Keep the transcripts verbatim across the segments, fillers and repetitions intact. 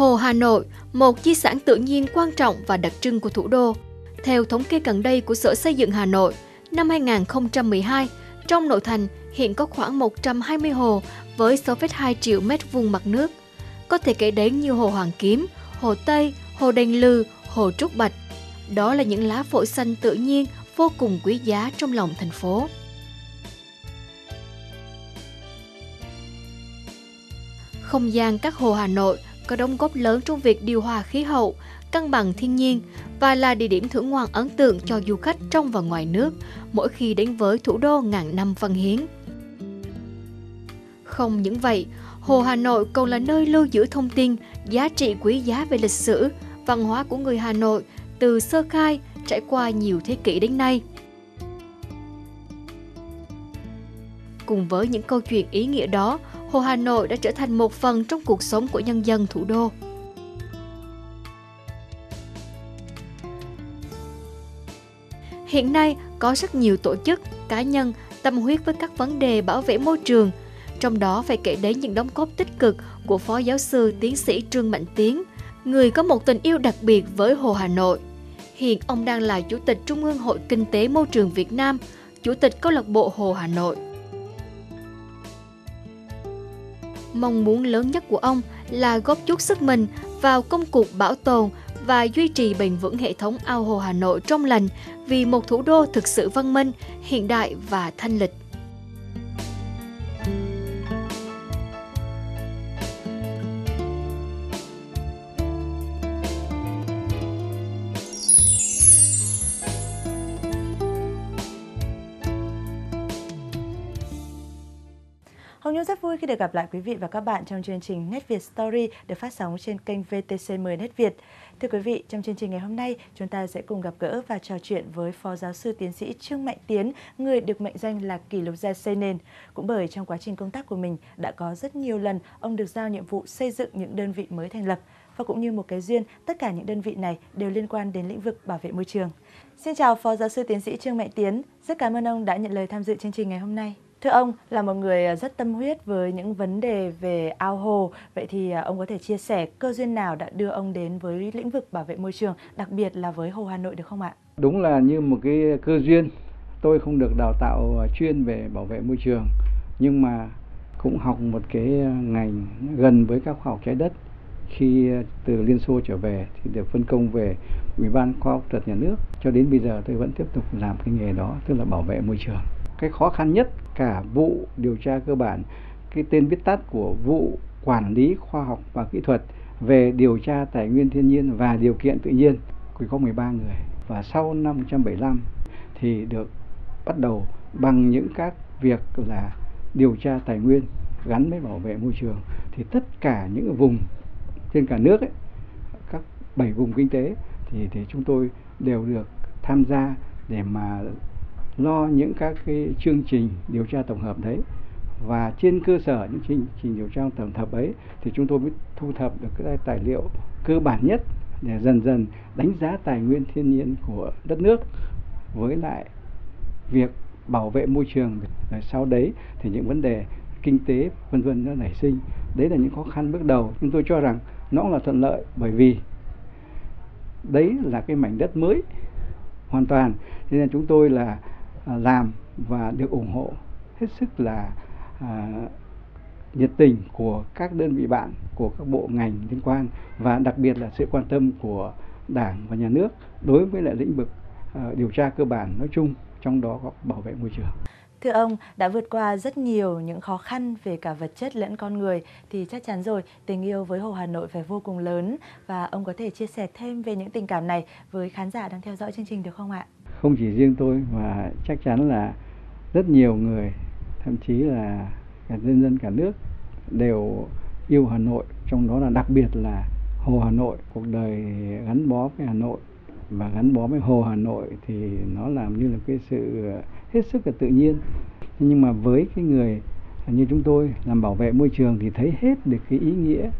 Hồ Hà Nội, một di sản tự nhiên quan trọng và đặc trưng của thủ đô. Theo thống kê gần đây của Sở Xây dựng Hà Nội, năm hai nghìn không trăm mười hai, trong nội thành hiện có khoảng một trăm hai mươi hồ với sáu phẩy hai triệu mét vuông mặt nước. Có thể kể đến như Hồ Hoàn Kiếm, Hồ Tây, Hồ Đền Lừ, Hồ Trúc Bạch. Đó là những lá phổi xanh tự nhiên vô cùng quý giá trong lòng thành phố. Không gian các hồ Hà Nội có đóng góp lớn trong việc điều hòa khí hậu, cân bằng thiên nhiên và là địa điểm thưởng ngoạn ấn tượng cho du khách trong và ngoài nước mỗi khi đến với thủ đô ngàn năm văn hiến. Không những vậy, Hồ Hà Nội còn là nơi lưu giữ thông tin, giá trị quý giá về lịch sử, văn hóa của người Hà Nội từ sơ khai trải qua nhiều thế kỷ đến nay. Cùng với những câu chuyện ý nghĩa đó, Hồ Hà Nội đã trở thành một phần trong cuộc sống của nhân dân thủ đô. Hiện nay, có rất nhiều tổ chức, cá nhân tâm huyết với các vấn đề bảo vệ môi trường, trong đó phải kể đến những đóng góp tích cực của Phó Giáo sư Tiến sĩ Trương Mạnh Tiến, người có một tình yêu đặc biệt với Hồ Hà Nội. Hiện ông đang là Chủ tịch Trung ương Hội Kinh tế Môi trường Việt Nam, Chủ tịch Câu lạc bộ Hồ Hà Nội. Mong muốn lớn nhất của ông là góp chút sức mình vào công cuộc bảo tồn và duy trì bền vững hệ thống ao hồ Hà Nội trong lành vì một thủ đô thực sự văn minh, hiện đại và thanh lịch. Hồng Nhung rất vui khi được gặp lại quý vị và các bạn trong chương trình Nét Việt Story được phát sóng trên kênh vê tê xê mười Nét Việt. Thưa quý vị, trong chương trình ngày hôm nay, chúng ta sẽ cùng gặp gỡ và trò chuyện với Phó Giáo sư Tiến sĩ Trương Mạnh Tiến, người được mệnh danh là kỷ lục gia xây nền. Cũng bởi trong quá trình công tác của mình, đã có rất nhiều lần ông được giao nhiệm vụ xây dựng những đơn vị mới thành lập. Và cũng như một cái duyên, tất cả những đơn vị này đều liên quan đến lĩnh vực bảo vệ môi trường. Xin chào Phó Giáo sư Tiến sĩ Trương Mạnh Tiến, rất cảm ơn ông đã nhận lời tham dự chương trình ngày hôm nay. Thưa ông, là một người rất tâm huyết với những vấn đề về ao hồ, vậy thì ông có thể chia sẻ cơ duyên nào đã đưa ông đến với lĩnh vực bảo vệ môi trường, đặc biệt là với Hồ Hà Nội được không ạ? Đúng là như một cái cơ duyên, tôi không được đào tạo chuyên về bảo vệ môi trường, nhưng mà cũng học một cái ngành gần với các khoa học trái đất. Khi từ Liên Xô trở về thì được phân công về Ủy ban khoa học thuật nhà nước, cho đến bây giờ tôi vẫn tiếp tục làm cái nghề đó, tức là bảo vệ môi trường. Cái khó khăn nhất cả vụ điều tra cơ bản, cái tên viết tắt của vụ quản lý khoa học và kỹ thuật về điều tra tài nguyên thiên nhiên và điều kiện tự nhiên, thì có mười ba người. Và sau năm một nghìn chín trăm bảy mươi lăm thì được bắt đầu bằng những các việc là điều tra tài nguyên gắn với bảo vệ môi trường. Thì tất cả những vùng trên cả nước ấy, các bảy vùng kinh tế thì, thì chúng tôi đều được tham gia để mà lo những các cái chương trình điều tra tổng hợp đấy, và trên cơ sở những chương trình điều tra tổng hợp ấy thì chúng tôi mới thu thập được cái tài liệu cơ bản nhất để dần dần đánh giá tài nguyên thiên nhiên của đất nước với lại việc bảo vệ môi trường. Rồi sau đấy thì những vấn đề kinh tế vân vân nó nảy sinh. Đấy là những khó khăn bước đầu, nhưng tôi cho rằng nó cũng là thuận lợi, bởi vì đấy là cái mảnh đất mới hoàn toàn, nên là chúng tôi là làm và được ủng hộ hết sức là à, nhiệt tình của các đơn vị bạn, của các bộ ngành liên quan, và đặc biệt là sự quan tâm của Đảng và Nhà nước đối với lại lĩnh vực à, điều tra cơ bản nói chung, trong đó có bảo vệ môi trường. Thưa ông, đã vượt qua rất nhiều những khó khăn về cả vật chất lẫn con người thì chắc chắn rồi tình yêu với Hồ Hà Nội phải vô cùng lớn, và ông có thể chia sẻ thêm về những tình cảm này với khán giả đang theo dõi chương trình được không ạ? Không chỉ riêng tôi mà chắc chắn là rất nhiều người, thậm chí là cả nhân dân cả nước đều yêu Hà Nội, trong đó là đặc biệt là Hồ Hà Nội. Cuộc đời gắn bó với Hà Nội và gắn bó với Hồ Hà Nội thì nó làm như là cái sự hết sức là tự nhiên. Nhưng mà với cái người như chúng tôi làm bảo vệ môi trường thì thấy hết được cái ý nghĩa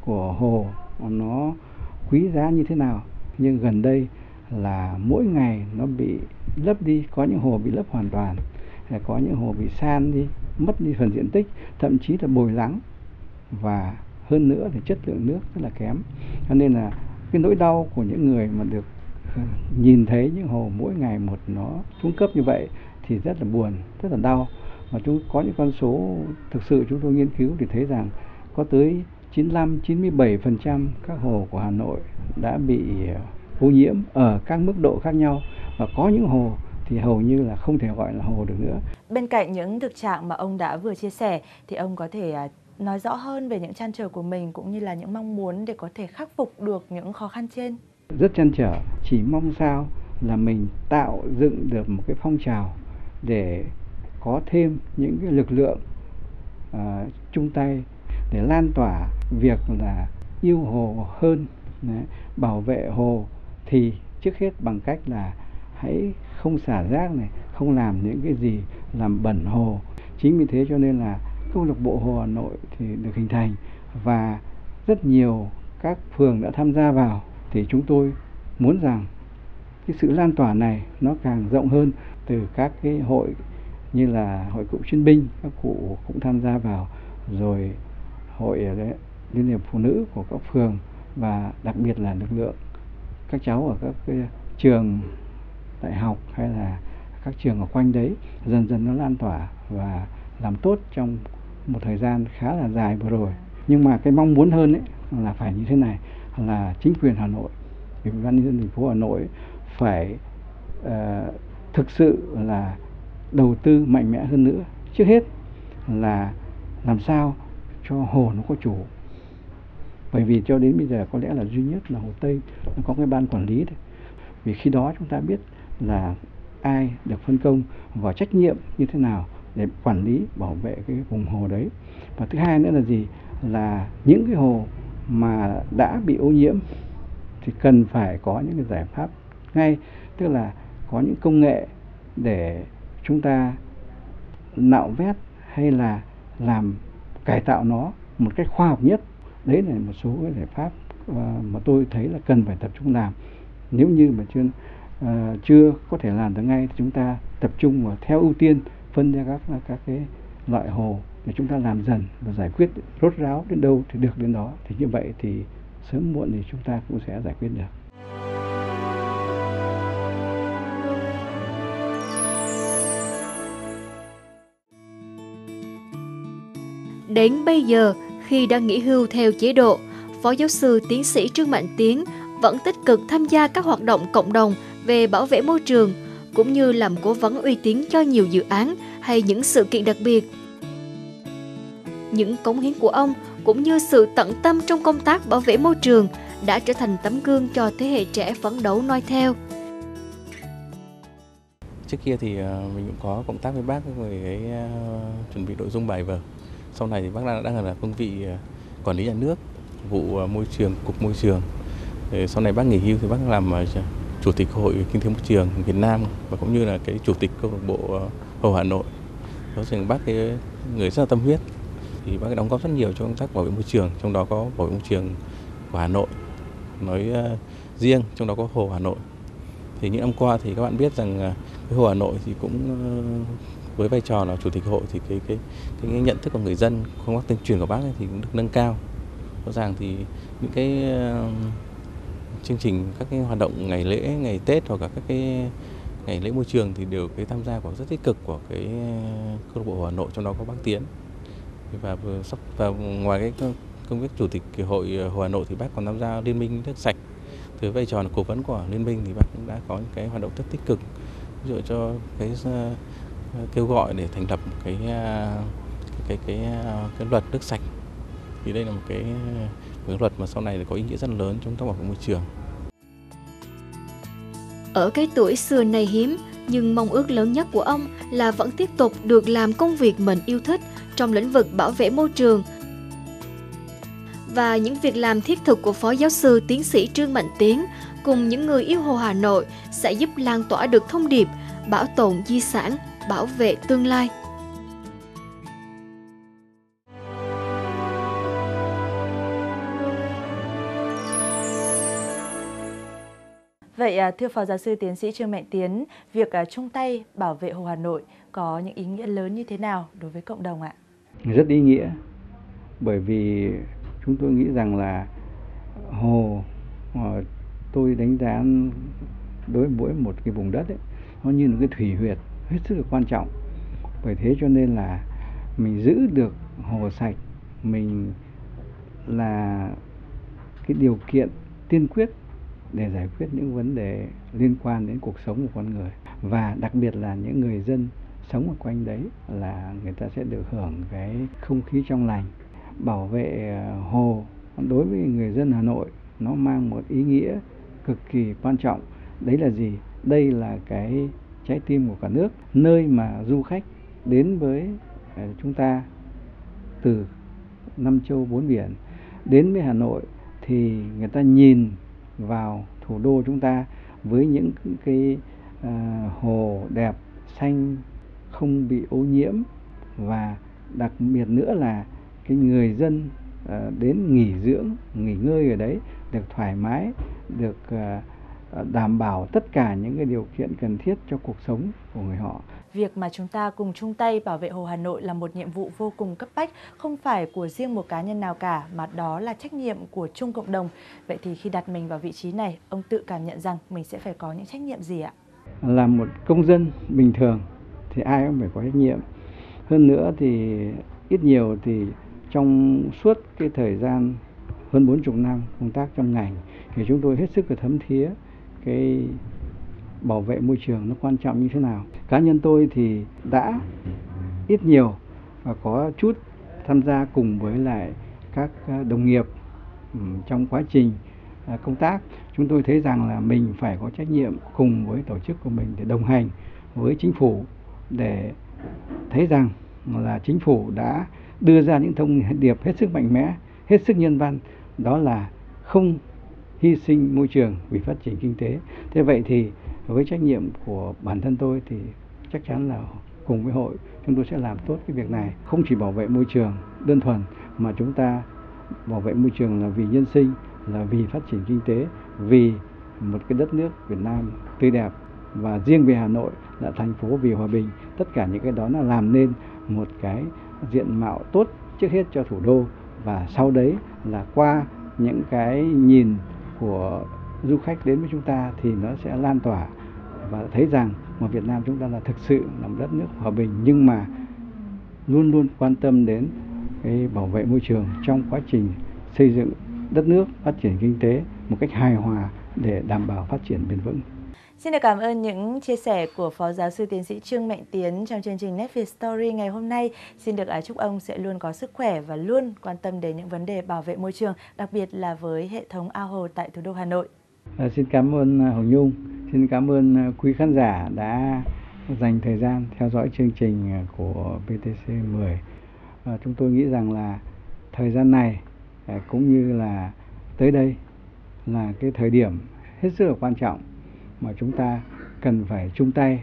của hồ, nó quý giá như thế nào. Nhưng gần đây là mỗi ngày nó bị lấp đi, có những hồ bị lấp hoàn toàn, có những hồ bị san đi, mất đi phần diện tích, thậm chí là bồi lắng, và hơn nữa thì chất lượng nước rất là kém. Cho nên là cái nỗi đau của những người mà được nhìn thấy những hồ mỗi ngày một nó xuống cấp như vậy thì rất là buồn, rất là đau. Mà chúng có những con số thực sự chúng tôi nghiên cứu thì thấy rằng có tới chín mươi lăm, chín mươi bảy phần trăm các hồ của Hà Nội đã bị ô nhiễm ở các mức độ khác nhau, và có những hồ thì hầu như là không thể gọi là hồ được nữa. Bên cạnh những thực trạng mà ông đã vừa chia sẻ thì ông có thể nói rõ hơn về những trăn trở của mình cũng như là những mong muốn để có thể khắc phục được những khó khăn trên. Rất trăn trở, chỉ mong sao là mình tạo dựng được một cái phong trào để có thêm những cái lực lượng uh, chung tay để lan tỏa việc là yêu hồ hơn, đấy, bảo vệ hồ thì trước hết bằng cách là hãy không xả rác này, không làm những cái gì làm bẩn hồ. Chính vì thế cho nên là câu lạc bộ Hồ Hà Nội thì được hình thành và rất nhiều các phường đã tham gia vào, thì chúng tôi muốn rằng cái sự lan tỏa này nó càng rộng hơn, từ các cái hội như là Hội Cựu Chiến Binh, các cụ cũng tham gia vào, rồi Hội Liên hiệp Phụ Nữ của các phường, và đặc biệt là lực lượng các cháu ở các cái trường đại học hay là các trường ở quanh đấy, dần dần nó lan tỏa và làm tốt trong một thời gian khá là dài vừa rồi. Nhưng mà cái mong muốn hơn ấy là phải như thế này, là chính quyền Hà Nội, Ủy ban nhân dân thành phố Hà Nội phải uh, thực sự là đầu tư mạnh mẽ hơn nữa. Trước hết là làm sao cho hồ nó có chủ. Bởi vì cho đến bây giờ có lẽ là duy nhất là Hồ Tây nó có cái ban quản lý đấy. Vì khi đó chúng ta biết là ai được phân công và trách nhiệm như thế nào để quản lý, bảo vệ cái vùng hồ đấy. Và thứ hai nữa là gì? Là những cái hồ mà đã bị ô nhiễm thì cần phải có những cái giải pháp ngay, tức là có những công nghệ để chúng ta nạo vét hay là làm cải tạo nó một cách khoa học nhất. Đấy là một số cái giải pháp mà tôi thấy là cần phải tập trung làm. Nếu như mà chưa, uh, chưa có thể làm được ngay thì chúng ta tập trung vào theo ưu tiên, phân ra các, các cái loại hồ để chúng ta làm dần và giải quyết rốt ráo đến đâu thì được đến đó. Thì như vậy thì sớm muộn thì chúng ta cũng sẽ giải quyết được. Đến bây giờ, khi đang nghỉ hưu theo chế độ, Phó Giáo sư Tiến sĩ Trương Mạnh Tiến vẫn tích cực tham gia các hoạt động cộng đồng về bảo vệ môi trường, cũng như làm cố vấn uy tín cho nhiều dự án hay những sự kiện đặc biệt. Những cống hiến của ông cũng như sự tận tâm trong công tác bảo vệ môi trường đã trở thành tấm gương cho thế hệ trẻ phấn đấu noi theo. Trước kia thì mình cũng có công tác với bác về cái uh, chuẩn bị nội dung bài vở. Sau này thì bác đang, đang là cương vị quản lý nhà nước, vụ môi trường, cục môi trường. Sau này bác nghỉ hưu thì bác làm chủ tịch Hội Kinh tế Môi trường Việt Nam và cũng như là cái chủ tịch câu lạc bộ Hồ Hà Nội. Đó là bác cái người rất là tâm huyết, thì bác đóng góp rất nhiều cho công tác bảo vệ môi trường, trong đó có bảo vệ môi trường của Hà Nội nói riêng, trong đó có Hồ Hà Nội. Thì những năm qua thì các bạn biết rằng cái Hồ Hà Nội thì cũng với vai trò là chủ tịch hội thì cái cái cái nhận thức của người dân, công tác tuyên truyền của bác ấy thì cũng được nâng cao. Rõ ràng thì những cái uh, chương trình, các cái hoạt động ngày lễ, ngày Tết hoặc cả các cái ngày lễ môi trường thì đều cái tham gia của rất tích cực của cái câu lạc bộ Hà Nội, trong đó có bác Tiến. Và vừa sắp và ngoài cái công việc chủ tịch hội Hồ Hà Nội thì bác còn tham gia Liên minh nước sạch. Từ vai trò là cố vấn của liên minh thì bác cũng đã có những cái hoạt động rất tích cực, ví dụ cho cái uh, kêu gọi để thành lập một cái cái cái cái luật nước sạch, thì đây là một cái, một cái luật mà sau này có ý nghĩa rất lớn trong công tác bảo vệ môi trường. Ở cái tuổi xưa này hiếm, nhưng mong ước lớn nhất của ông là vẫn tiếp tục được làm công việc mình yêu thích trong lĩnh vực bảo vệ môi trường. Và những việc làm thiết thực của Phó Giáo sư Tiến sĩ Trương Mạnh Tiến cùng những người yêu Hồ Hà Nội sẽ giúp lan tỏa được thông điệp bảo tồn di sản, bảo vệ tương lai. Vậy thưa Phó Giáo sư Tiến sĩ Trương Mạnh Tiến, việc chung tay bảo vệ Hồ Hà Nội có những ý nghĩa lớn như thế nào đối với cộng đồng ạ? Rất ý nghĩa, bởi vì chúng tôi nghĩ rằng là hồ, tôi đánh giá đối mỗi một cái vùng đất ấy, nó như một cái thủy huyệt hết sức là quan trọng. Bởi thế cho nên là mình giữ được hồ sạch mình là cái điều kiện tiên quyết để giải quyết những vấn đề liên quan đến cuộc sống của con người, và đặc biệt là những người dân sống ở quanh đấy là người ta sẽ được hưởng cái không khí trong lành. Bảo vệ hồ đối với người dân Hà Nội nó mang một ý nghĩa cực kỳ quan trọng. Đấy là gì? Đây là cái trái tim của cả nước, nơi mà du khách đến với chúng ta từ năm châu bốn biển đến với Hà Nội thì người ta nhìn vào thủ đô chúng ta với những cái hồ đẹp, xanh, không bị ô nhiễm, và đặc biệt nữa là cái người dân đến nghỉ dưỡng, nghỉ ngơi ở đấy được thoải mái, được đảm bảo tất cả những cái điều kiện cần thiết cho cuộc sống của người họ. Việc mà chúng ta cùng chung tay bảo vệ Hồ Hà Nội là một nhiệm vụ vô cùng cấp bách, không phải của riêng một cá nhân nào cả, mà đó là trách nhiệm của chung cộng đồng. Vậy thì khi đặt mình vào vị trí này, ông tự cảm nhận rằng mình sẽ phải có những trách nhiệm gì ạ? Là một công dân bình thường thì ai cũng phải có trách nhiệm. Hơn nữa thì ít nhiều thì trong suốt cái thời gian hơn bốn mươi năm công tác trong ngành thì chúng tôi hết sức là thấm thía cái bảo vệ môi trường nó quan trọng như thế nào. Cá nhân tôi thì đã ít nhiều và có chút tham gia cùng với lại các đồng nghiệp trong quá trình công tác. Chúng tôi thấy rằng là mình phải có trách nhiệm cùng với tổ chức của mình để đồng hành với chính phủ, để thấy rằng là chính phủ đã đưa ra những thông điệp hết sức mạnh mẽ, hết sức nhân văn, đó là không hy sinh môi trường vì phát triển kinh tế. Thế vậy thì với trách nhiệm của bản thân tôi thì chắc chắn là cùng với hội chúng tôi sẽ làm tốt cái việc này. Không chỉ bảo vệ môi trường đơn thuần mà chúng ta bảo vệ môi trường là vì nhân sinh, là vì phát triển kinh tế, vì một cái đất nước Việt Nam tươi đẹp, và riêng về Hà Nội là thành phố vì hòa bình. Tất cả những cái đó là làm nên một cái diện mạo tốt trước hết cho thủ đô, và sau đấy là qua những cái nhìn của du khách đến với chúng ta thì nó sẽ lan tỏa và thấy rằng mà Việt Nam chúng ta là thực sự là một đất nước hòa bình, nhưng mà luôn luôn quan tâm đến cái bảo vệ môi trường trong quá trình xây dựng đất nước, phát triển kinh tế một cách hài hòa để đảm bảo phát triển bền vững. Xin được cảm ơn những chia sẻ của Phó Giáo sư Tiến sĩ Trương Mạnh Tiến trong chương trình Nét Việt Story ngày hôm nay. Xin được chúc ông sẽ luôn có sức khỏe và luôn quan tâm đến những vấn đề bảo vệ môi trường, đặc biệt là với hệ thống ao hồ tại thủ đô Hà Nội. À, xin cảm ơn Hồng Nhung, xin cảm ơn quý khán giả đã dành thời gian theo dõi chương trình của vê tê xê mười. À, chúng tôi nghĩ rằng là thời gian này cũng như là tới đây là cái thời điểm hết sức là quan trọng mà chúng ta cần phải chung tay,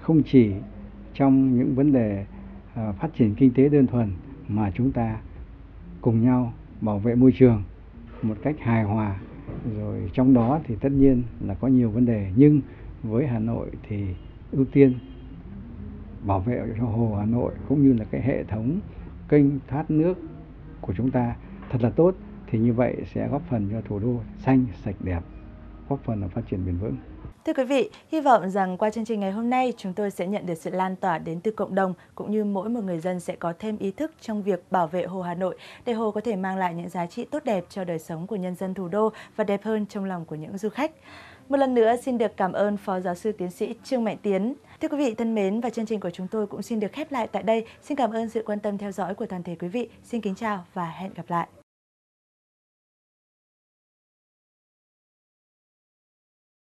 không chỉ trong những vấn đề phát triển kinh tế đơn thuần mà chúng ta cùng nhau bảo vệ môi trường một cách hài hòa. Rồi trong đó thì tất nhiên là có nhiều vấn đề, nhưng với Hà Nội thì ưu tiên bảo vệ cho hồ Hà Nội cũng như là cái hệ thống kênh thoát nước của chúng ta thật là tốt, thì như vậy sẽ góp phần cho thủ đô xanh, sạch, đẹp, góp phần phát triển bền vững. Thưa quý vị, hy vọng rằng qua chương trình ngày hôm nay chúng tôi sẽ nhận được sự lan tỏa đến từ cộng đồng, cũng như mỗi một người dân sẽ có thêm ý thức trong việc bảo vệ Hồ Hà Nội, để hồ có thể mang lại những giá trị tốt đẹp cho đời sống của nhân dân thủ đô và đẹp hơn trong lòng của những du khách. Một lần nữa xin được cảm ơn Phó Giáo sư Tiến sĩ Trương Mạnh Tiến. Thưa quý vị thân mến, và chương trình của chúng tôi cũng xin được khép lại tại đây. Xin cảm ơn sự quan tâm theo dõi của toàn thể quý vị. Xin kính chào và hẹn gặp lại.